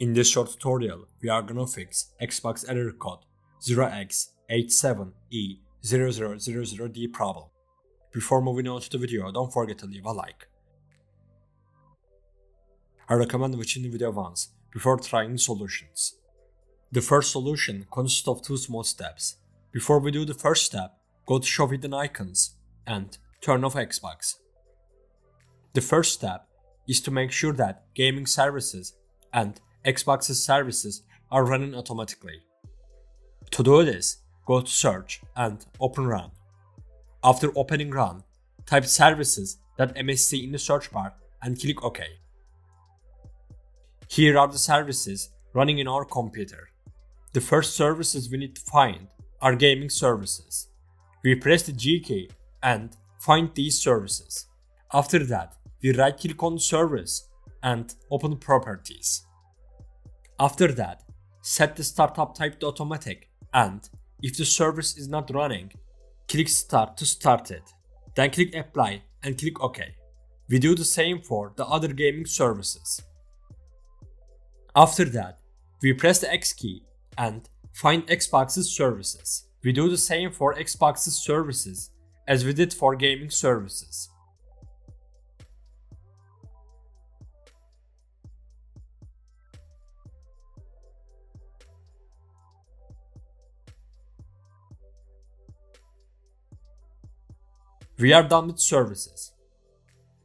In this short tutorial, we are gonna fix Xbox error code 0x87E0000D problem. Before moving on to the video, don't forget to leave a like. I recommend watching the video once before trying solutions. The first solution consists of two small steps. Before we do the first step, go to show hidden icons and turn off Xbox. The first step is to make sure that gaming services and Xbox's services are running automatically. To do this, go to search and open run. After opening run, type services.msc in the search bar and click OK. Here are the services running in our computer. The first services we need to find are gaming services. We press the G key and find these services. After that, we right click on service and open properties. After that, set the startup type to automatic and if the service is not running, click start to start it. Then click apply and click OK. We do the same for the other gaming services. After that, we press the X key and find Xbox's services. We do the same for Xbox's services as we did for gaming services. We are done with services.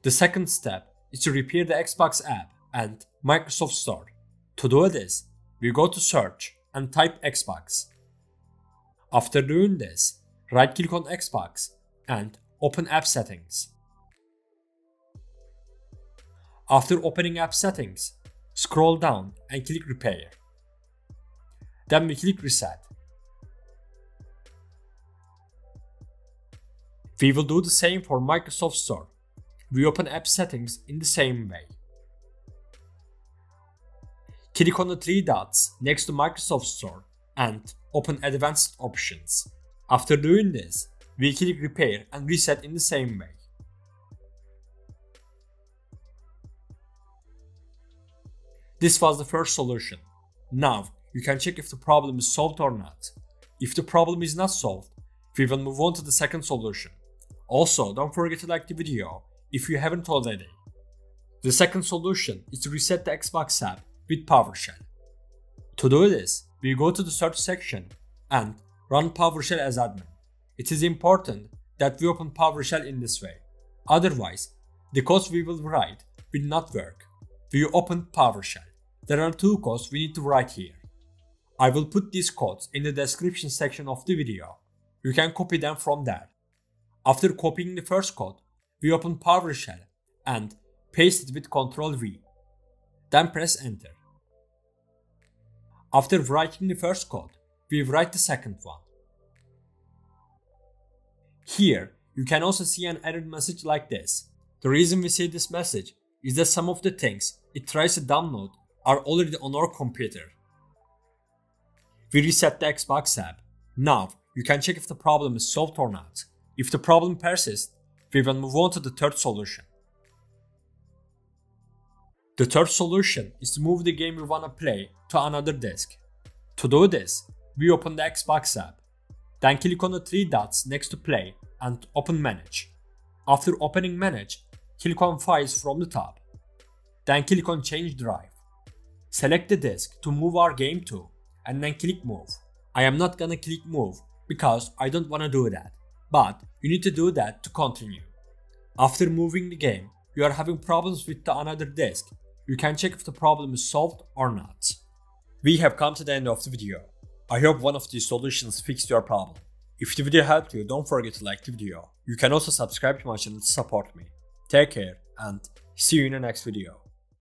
The second step is to repair the Xbox app and Microsoft Store. To do this, we go to search and type Xbox. After doing this, right click on Xbox and open app settings. After opening app settings, scroll down and click repair. Then we click reset. We will do the same for Microsoft Store. We open app settings in the same way. Click on the three dots next to Microsoft Store and open advanced options. After doing this, we click repair and reset in the same way. This was the first solution. Now you can check if the problem is solved or not. If the problem is not solved, we will move on to the second solution. Also, don't forget to like the video if you haven't already. The second solution is to reset the Xbox app with PowerShell. To do this, we go to the search section and run PowerShell as admin. It is important that we open PowerShell in this way. Otherwise, the codes we will write will not work. We open PowerShell. There are two codes we need to write here. I will put these codes in the description section of the video. You can copy them from there. After copying the first code, we open PowerShell and paste it with Ctrl-V. Then press enter. After writing the first code, we write the second one. Here, you can also see an error message like this. The reason we see this message is that some of the things it tries to download are already on our computer. We reset the Xbox app. Now, you can check if the problem is solved or not. If the problem persists, we will move on to the third solution. The third solution is to move the game we wanna play to another disk. To do this, we open the Xbox app. Then click on the three dots next to play and open manage. After opening manage, click on files from the top. Then click on change drive. Select the disk to move our game to and then click move. I am not gonna click move because I don't wanna do that, but you need to do that to continue. After moving the game, you are having problems with the another disk. You can check if the problem is solved or not. We have come to the end of the video. I hope one of these solutions fixed your problem. If the video helped you, don't forget to like the video. You can also subscribe to my channel to support me. Take care and see you in the next video.